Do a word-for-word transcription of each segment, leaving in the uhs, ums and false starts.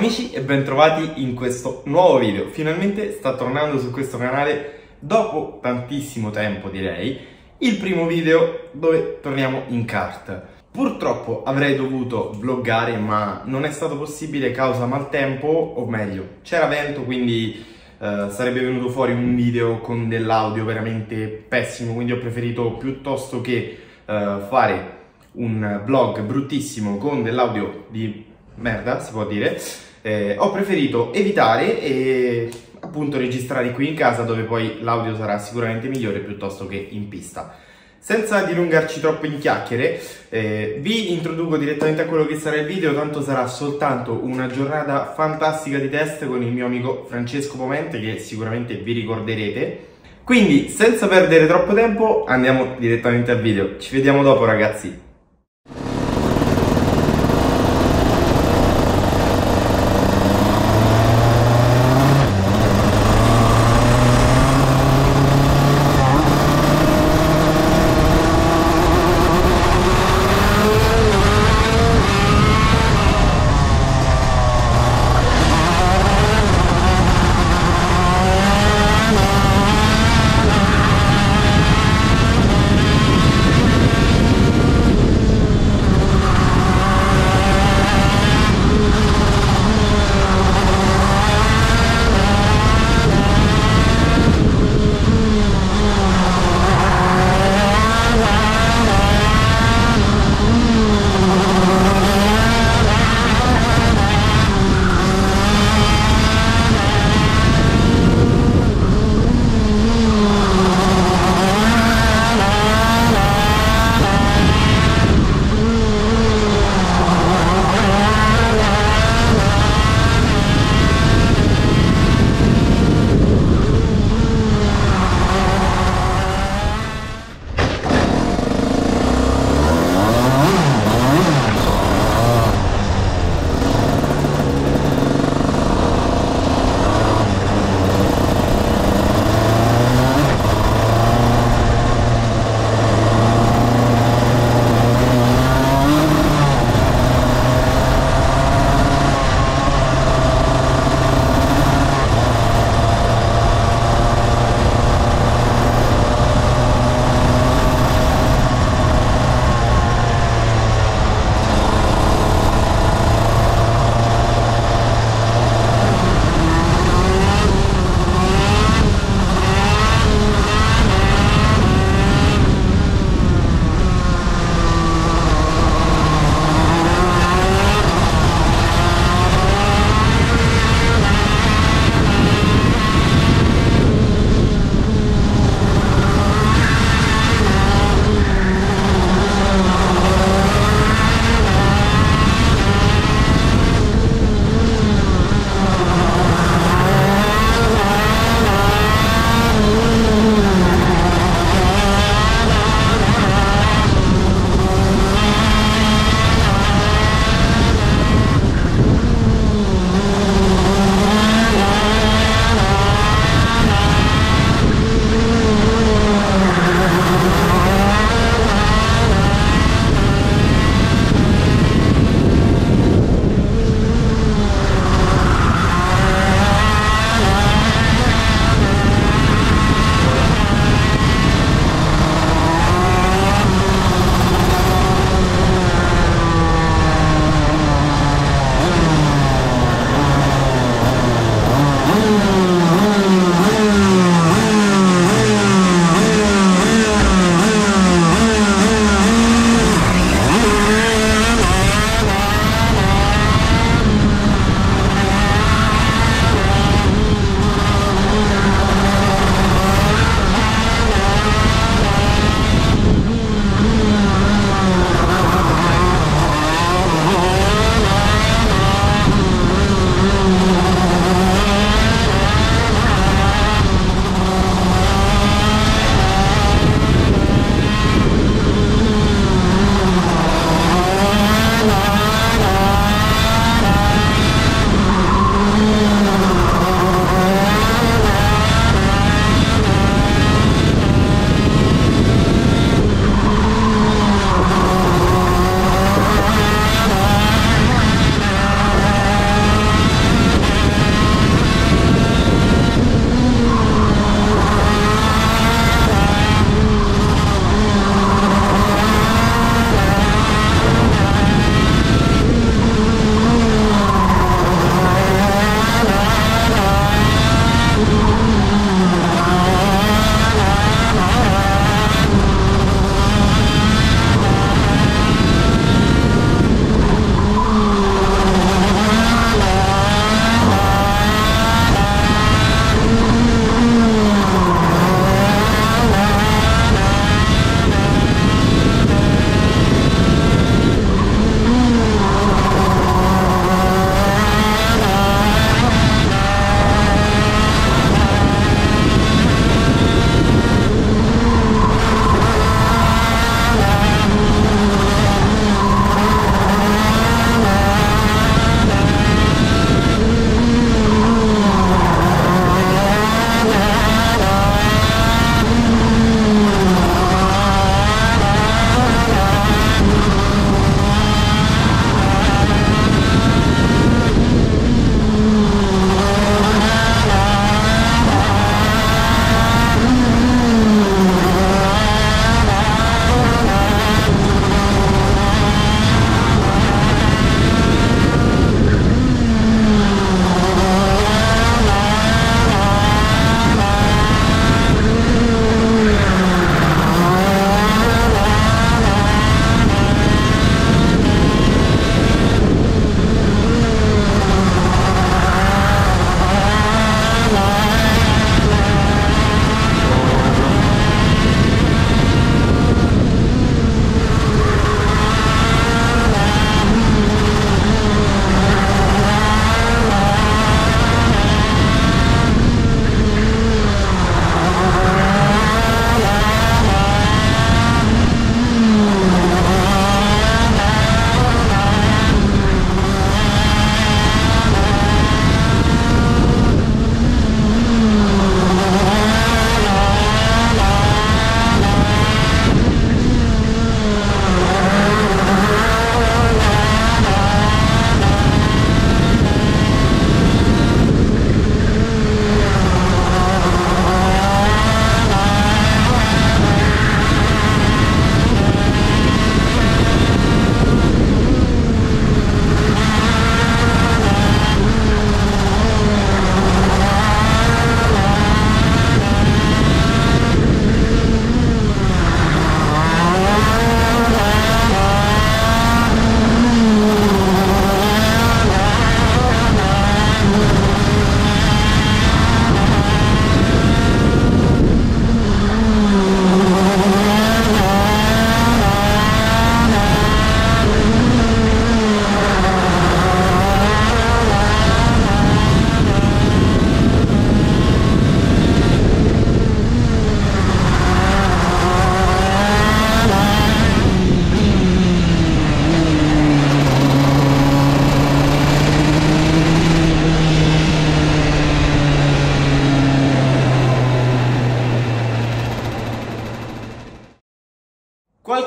amici e bentrovati in questo nuovo video. Finalmente sta tornando su questo canale dopo tantissimo tempo, direi, il primo video dove torniamo in kart. Purtroppo avrei dovuto vloggare ma non è stato possibile causa maltempo, o meglio c'era vento, quindi eh, sarebbe venuto fuori un video con dell'audio veramente pessimo, quindi ho preferito piuttosto che eh, fare un vlog bruttissimo con dell'audio di merda, si può dire, eh, ho preferito evitare e appunto registrare qui in casa dove poi l'audio sarà sicuramente migliore piuttosto che in pista. Senza dilungarci troppo in chiacchiere, eh, vi introduco direttamente a quello che sarà il video, tanto sarà soltanto una giornata fantastica di test con il mio amico Francesco Pomente, che sicuramente vi ricorderete. Quindi senza perdere troppo tempo andiamo direttamente al video, ci vediamo dopo ragazzi.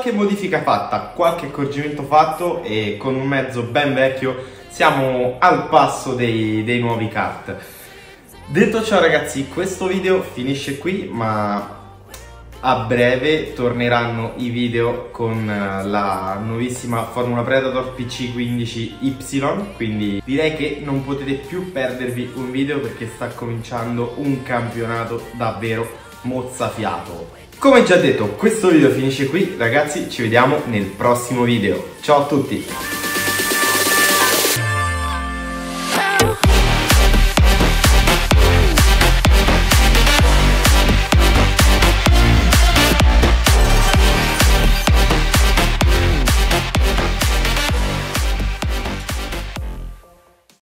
qualche modifica fatta, qualche accorgimento fatto e con un mezzo ben vecchio siamo al passo dei, dei nuovi kart. Detto ciò ragazzi, questo video finisce qui, ma a breve torneranno i video con la nuovissima Formula Predator P C quindici Y, quindi direi che non potete più perdervi un video perché sta cominciando un campionato davvero mozzafiato. Come già detto, questo video finisce qui, ragazzi, ci vediamo nel prossimo video. Ciao a tutti!